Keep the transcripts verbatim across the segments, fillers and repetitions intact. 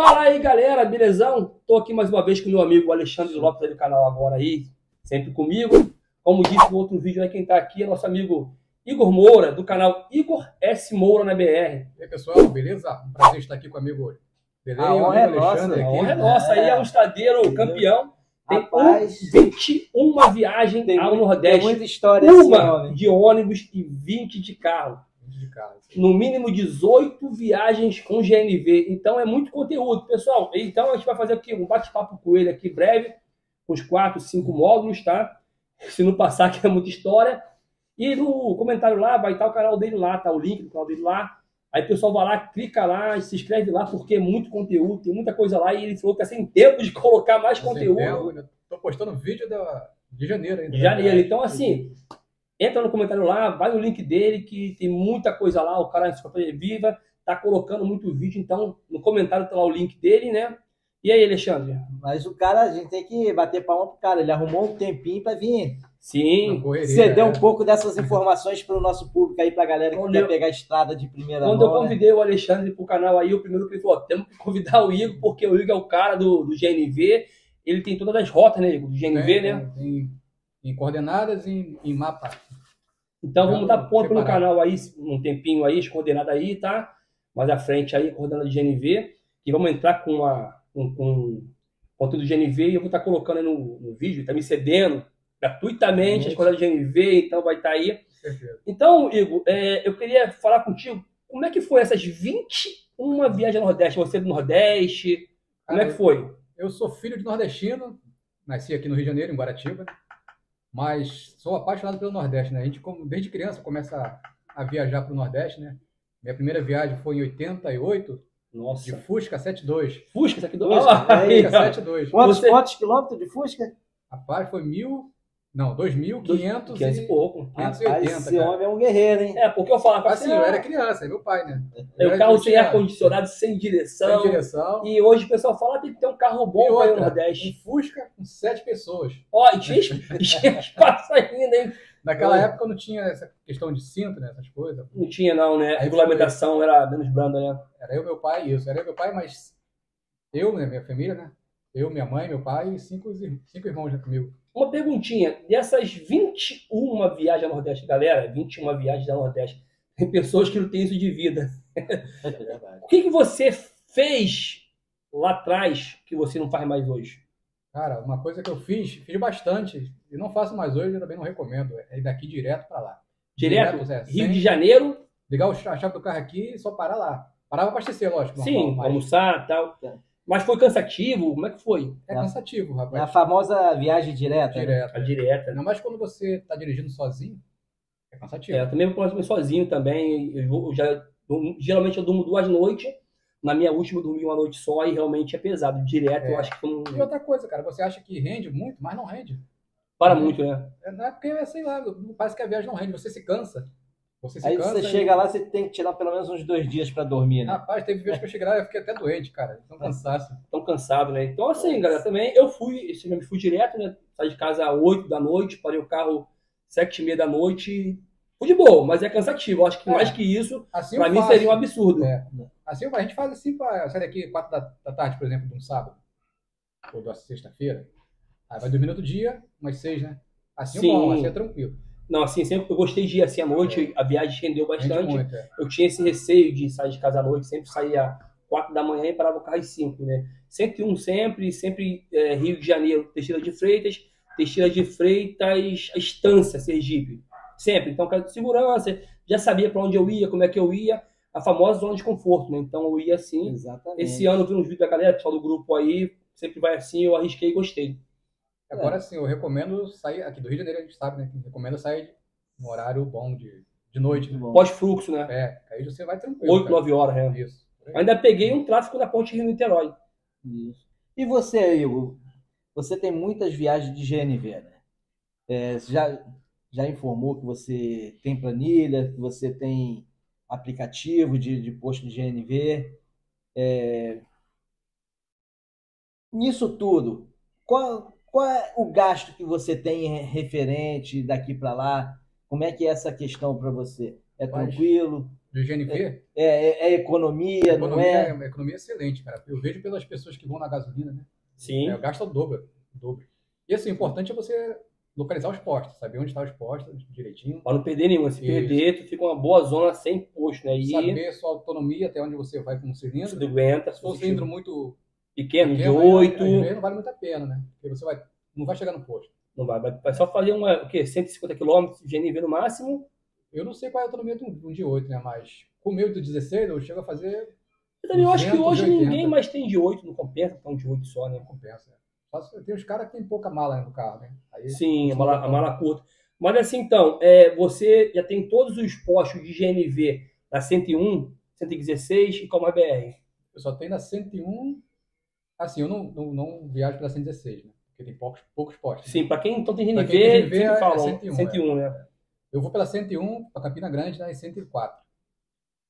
Fala aí, galera, belezão? Tô aqui mais uma vez com meu amigo Alexandre Lopes do canal Agora aí, sempre comigo. Como disse no outro vídeo, né, quem tá aqui é nosso amigo Igor Moura, do canal Igor S. Moura na B R. E aí, pessoal, beleza? Um prazer estar aqui com o amigo. Beleza? A honra é nossa, a honra é nossa. Aí é um estadeiro beleza. Campeão. Tem Rapaz, vinte e uma viagens tem ao muito, Nordeste. Tem muita história uma assim, de ônibus e vinte de carro. De carro no mínimo dezoito viagens com G N V. Então é muito conteúdo, pessoal. Então a gente vai fazer aqui um bate-papo com ele aqui breve, com os quatro, cinco módulos, tá? Se não passar, que é muita história. E no comentário lá vai estar o canal dele lá, tá? O link do canal dele lá. Aí o pessoal vai lá, clica lá, se inscreve lá, porque é muito conteúdo, tem muita coisa lá. E ele falou que tá sem tempo de colocar mais sem conteúdo. Tempo, tô postando vídeo da... de janeiro ainda. De janeiro. Né? Então, assim, entra no comentário lá, vai no link dele, que tem muita coisa lá. O cara é enciclopédia viva, tá colocando muito vídeo. Então, no comentário tá lá o link dele, né? E aí, Alexandre? Mas o cara, a gente tem que bater palma pro cara. Ele arrumou um tempinho pra vir. Sim, ceder um pouco dessas informações para o nosso público aí, para a galera que quer pegar a estrada de primeira mão. Quando eu convidei o Alexandre para o canal aí, o primeiro que ele falou, temos que convidar o Igor, porque o Igor é o cara do, do G N V, ele tem todas as rotas, né, Igor? Do G N V, tem, né? Tem, em coordenadas e em, em mapa. Então não, vamos dar ponto no canal aí, um tempinho aí, as coordenadas aí, tá? Mais à frente aí, coordenada de G N V, e vamos entrar com a com, com conteúdo do G N V, e eu vou estar colocando aí no, no vídeo, tá me cedendo gratuitamente, sim, as coisas de G N V, então vai estar aí. Perfeito. Então, Igor, é, eu queria falar contigo, como é que foi essas vinte e uma viagens ao Nordeste? Você é do Nordeste, como ah, é que foi? Eu sou filho de nordestino, nasci aqui no Rio de Janeiro, em Guaratiba, mas sou apaixonado pelo Nordeste, né? A gente, desde criança, começa a, a viajar para o Nordeste, né? Minha primeira viagem foi em oitenta e oito, nossa, de Fusca setenta e dois. Fusca setenta e dois? Ah, Fusca setenta e dois. Quantos, Você... quantos quilômetros de Fusca? Rapaz, foi mil... Não, dois mil e quinhentos e pouco. quinhentos e oitenta, rapaz, esse cara. Homem é um guerreiro, hein? É, porque eu falava assim, assim eu era criança, é meu pai, né? Eu o carro sem ar-condicionado, sem direção. Sem direção. E hoje o pessoal fala que tem que ter um carro bom para o Nordeste. Um Fusca com sete pessoas. Ó, e tinha espaço ainda, hein? Naquela Oi. época não tinha essa questão de cinto, né? Essas coisas. Não tinha não, né? A regulamentação era menos branda, né? Era eu, meu pai e isso. Era eu, meu pai, mas eu, né? Minha família, né? Eu, minha mãe, meu pai e cinco, cinco irmãos já comigo. Uma perguntinha, dessas vinte e uma viagens ao Nordeste, galera, vinte e uma viagens ao Nordeste, tem pessoas que não têm isso de vida. É verdade. O que, que você fez lá atrás que você não faz mais hoje? Cara, uma coisa que eu fiz, fiz bastante, e não faço mais hoje, eu também não recomendo, é ir daqui direto para lá. Direto? direto é, Rio de Janeiro? Ligar a chave do carro aqui e só parar lá. Parar para abastecer, lógico. Sim, normal, mas... almoçar e tal. É. Mas foi cansativo? Como é que foi? É cansativo, rapaz. É a famosa viagem direta. direta. Né? A direta. Não, mas quando você está dirigindo sozinho, é cansativo. É, eu também posso ir sozinho também. Eu já, eu, geralmente eu durmo duas noites. Na minha última eu dormi uma noite só e realmente é pesado. Direto é. eu acho que... Não... E outra coisa, cara. Você acha que rende muito, mas não rende. Para não muito, rende. né? É, não é porque, sei lá, parece que a viagem não rende. Você se cansa. Você aí cansa, você aí... chega lá, você tem que tirar pelo menos uns dois dias para dormir, né? Rapaz, teve vezes que eu cheguei lá e eu fiquei até doente, cara. Tão cansaço. Tão cansado, né? Então, assim, galera, também eu fui, eu fui direto, né? Saí de casa às oito da noite, parei o carro às sete e meia da noite. Fui de boa, mas é cansativo. Eu acho que é. mais que isso, assim para mim, faço. seria um absurdo. É. Assim, a gente faz assim, pra... sai daqui quatro da, da tarde, por exemplo, de um sábado, ou da sexta-feira. Aí vai dormir outro dia, umas seis, né? Assim Sim. bom, assim é tranquilo. Não, assim, sempre eu gostei de ir assim à noite, é. a viagem rendeu bastante. Muito, é. Eu tinha esse receio de sair de casa à noite, sempre saía quatro da manhã e parava o carro às cinco, né? cento e um sempre, sempre é, Rio de Janeiro, Teixeira de Freitas, Teixeira de Freitas, Estância, Sergipe. Sempre. Então, caso de segurança, já sabia para onde eu ia, como é que eu ia, a famosa zona de conforto, né? Então, eu ia assim. Exatamente. Esse ano eu vi uns vídeos da galera, pessoal do grupo aí, sempre vai assim, eu arrisquei e gostei. Agora é. sim, eu recomendo sair aqui do Rio de Janeiro, a gente sabe, né? Recomendo sair no horário bom de, de noite. Né? Pós-fluxo, né? É, aí você vai tranquilo. oito, nove horas, é. Isso. Ainda peguei um tráfego da Ponte Rio Niterói. Isso. E você, Igor? Você tem muitas viagens de G N V, né? É, você já, já informou que você tem planilha, que você tem aplicativo de, de posto de G N V. É... Nisso tudo, qual... Qual é o gasto que você tem referente daqui para lá? Como é que é essa questão para você? É tranquilo? Do G N V? É, é, é economia, economia, não é? É uma economia excelente, cara. Eu vejo pelas pessoas que vão na gasolina, né? Sim. É, gasta o dobro, o dobro. E assim, o importante é você localizar os postos, saber onde estão os postos direitinho. Para não perder nenhum. Se perder, tu fica uma boa zona sem posto, né? E saber sua autonomia, até onde você vai com o cilindro. Se tu aguenta. Se for um cilindro muito pequeno, de oito... Não vale muito a pena, né? Porque você vai, não vai chegar no posto. Não vai. Vai só fazer uma, o quê? cento e cinquenta quilômetros de G N V no máximo. Eu não sei qual é a autonomia de um de oito, né? Mas com o meu de dezesseis, eu chego a fazer. Eu também duzentos, acho que hoje ninguém mais tem de oito, não compensa, então de oito só, né? Não compensa. Tem uns caras que tem pouca mala no carro, né? Aí, sim, a mala, a mala curta. Mas assim, então, é, você já tem todos os postos de G N V na cento e um, cento e dezesseis e qual mais B R? Eu só tenho na cento e um. Assim, eu não, não, não viajo pela cento e dezesseis, né? Porque tem poucos, poucos postos. Sim, né? Para quem então tem G N V, quem tem G N V é, falam, cento e um, cento e um, né? É. Eu vou pela cento e um, para Campina Grande, né, e cento e quatro.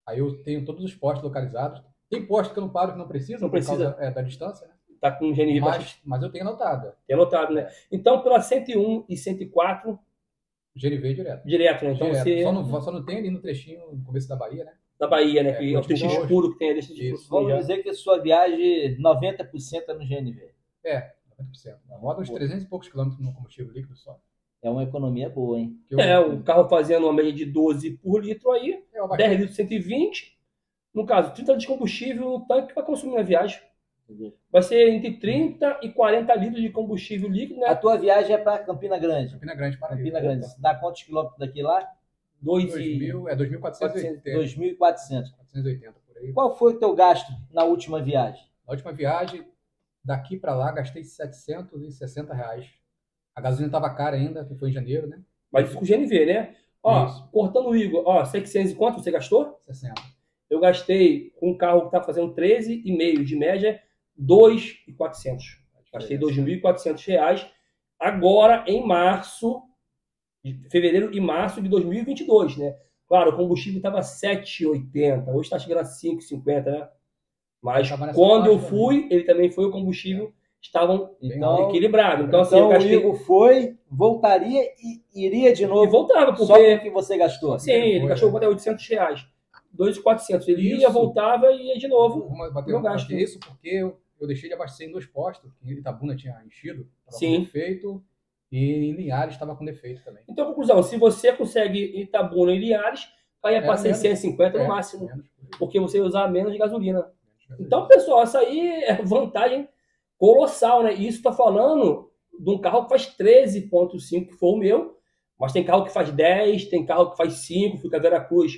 Aí eu tenho todos os postos localizados. Tem postos que eu não paro, que não precisa, não por precisa. Causa, é, da distância, né? Tá com G N V mas, bastante... mas eu tenho anotado. Tem anotado, né? Então, pela cento e um e cento e quatro... G N V direto. Direto, né? Então direto. Você... Só não, só não tem ali no trechinho, no começo da Bahia, né? Da Bahia, né? É, que é o trechinho hoje. Escuro que tem ali. Vamos já. Dizer que a sua viagem, noventa por cento é no G N V. É, noventa por cento. Roda uns trezentos e poucos quilômetros no combustível líquido só. É uma economia boa, hein? Eu... É, o carro fazendo uma média de doze por litro aí, é dez litros, cento e vinte. No caso, trinta litros de combustível, o tanque vai consumir na viagem. Entendi. Vai ser entre trinta e quarenta litros de combustível líquido, né? A tua viagem é para Campina Grande? Campina Grande, para Campina Grande. Dá quantos quilômetros daqui lá? dois mil, e... é dois mil quatrocentos e oitenta. dois mil e quatrocentos. quatrocentos e oitenta, por aí. Qual foi o teu gasto na última viagem? Na última viagem, daqui para lá, gastei setecentos e sessenta reais. A gasolina estava cara ainda, que foi em janeiro, né? Mas isso com o G N V, né? Ó, isso. Cortando o Igor, ó, seiscentos e quanto você gastou? sessenta. Eu gastei com um carro que está fazendo treze e meio de média, dois mil e quatrocentos. Gastei dois mil e quatrocentos reais agora em março, fevereiro e março de dois mil e vinte e dois, né? Claro, o combustível estava sete e oitenta, hoje está chegando a cinco e cinquenta, né? Mas quando eu fui, ele também foi o combustível... Estavam então, equilibrados. Então, assim, então eu gastei... o Igor foi, voltaria e iria de novo. E voltava, porque... Só que você gastou. Sim, ele foi, gastou quanto é oitocentos reais. dois mil e quatrocentos. Ele isso. ia, voltava e ia de novo. Não gasto. Isso porque eu, eu deixei de abastecer em dois postos. Em Itabuna tinha enchido, estava com defeito. E em Linhares estava com defeito também. Então, conclusão, se você consegue Itabuna e Linhares, vai é para seiscentos e cinquenta é, no máximo. Menos, porque você usar menos de gasolina. Menos de então, gasolina. Pessoal, essa aí é vantagem... Colossal, né? E isso tá falando de um carro que faz treze vírgula cinco, que foi o meu, mas tem carro que faz dez, tem carro que faz cinco, fica a Veracruz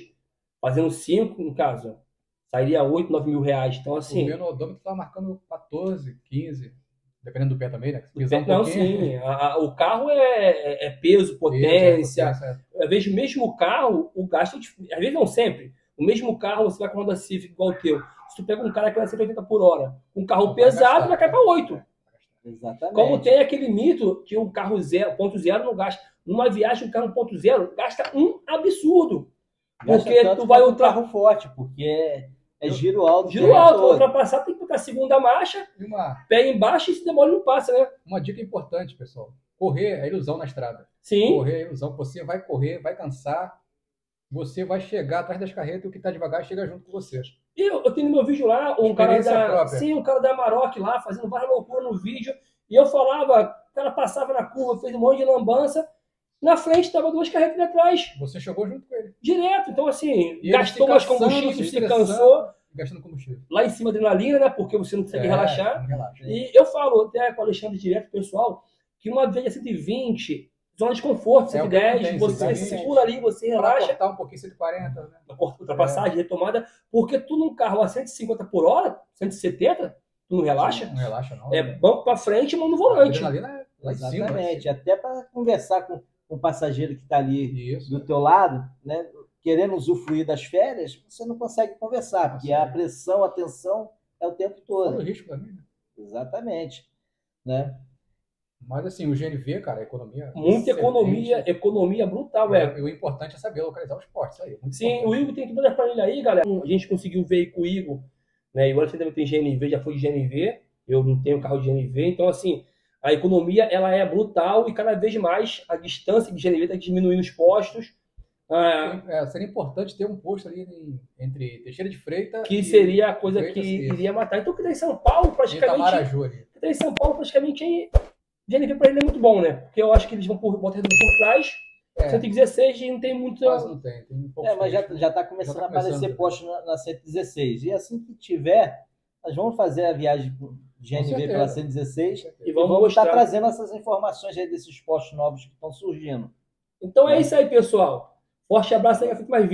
fazendo cinco, no caso, sairia oito, nove mil reais. Então, assim. O meu odômetro tá marcando quatorze, quinze, dependendo do pé também, né? Se pé, não, um sim. A, a, o carro é, é peso, potência. Peso, é potência. Às vezes, o mesmo carro, o gasto. Às vezes, não sempre. O mesmo carro, você vai com a Honda Civic igual o teu. Se tu pega um cara que vai a cento e oitenta por hora, um carro não pesado, vai, gastar, vai cair para oito. Exatamente. Como tem aquele mito que um carro zero ponto zero não gasta. Numa viagem, um carro um ponto zero gasta um absurdo. Gasta porque tu vai... Um ultra... carro forte, porque é giro alto. Giro alto, ultrapassar, tem que botar a segunda marcha, uma... pé embaixo e se demora não passa, né? Uma dica importante, pessoal. Correr é ilusão na estrada. Sim. Correr é ilusão. Você vai correr, vai cansar. Você vai chegar atrás das carretas e o que está devagar chega junto com você. Eu, eu tenho no meu vídeo lá um cara da própria. Sim, um cara da Amarok lá, fazendo várias loucuras no vídeo. E eu falava, o cara passava na curva, fez um monte de lambança. Na frente estava duas carretas atrás. Você chegou junto com ele. Direto. Então, assim, e gastou mais combustível, se, se cansou. Gastando combustível. Lá em cima adrenalina, né? Porque você não consegue é, relaxar. Não relaxa, e é. Eu falo até com o Alexandre direto, pessoal, que uma vez a cento e vinte... Zona de conforto, cento e dez, é você exatamente. Segura ali, você relaxa. Cortar um pouquinho, cento e quarenta, né? Ultrapassagem, é. Retomada, porque tu num carro a cento e cinquenta por hora, cento e setenta, tu não relaxa? Não, não relaxa, não. É né? Banco pra frente, mão no volante. Adrenalina, lá exatamente, em cima, até para conversar com, com o passageiro que tá ali isso, do né? teu lado, né? Querendo usufruir das férias, você não consegue conversar, porque sim. A pressão, a tensão é o tempo todo. Todo risco também, né? Exatamente, né? Mas assim, o G N V, cara, a economia... Muita economia, economia brutal, é. E o importante é saber localizar os postos, aí. Sim, importante. O Igor tem que dar para ele aí, galera. A gente conseguiu ver com o Igor, né? E o Alexandre também tem G N V, já foi de G N V. Eu não tenho carro de G N V. Então, assim, a economia, ela é brutal e cada vez mais a distância de G N V está diminuindo os postos. Ah, é. É, seria importante ter um posto ali em, entre Teixeira de Freitas. Que seria a coisa Freitas que iria matar. Então, o que está em São Paulo, praticamente. O que está em São Paulo, praticamente, é, G N V para ele é muito bom, né? Porque eu acho que eles vão por, botar por trás. É. cento e dezesseis e não tem muito. Quase não tem, tem um pouco é, mas já está né? começando já tá a aparecer começando. Posto na, na cento e dezesseis. E assim que tiver, nós vamos fazer a viagem de G N V pela cento e dezesseis e vamos, vamos estar trazendo essas informações aí desses postos novos que estão surgindo. Então é, é isso aí, pessoal. Forte abraço, até a próxima.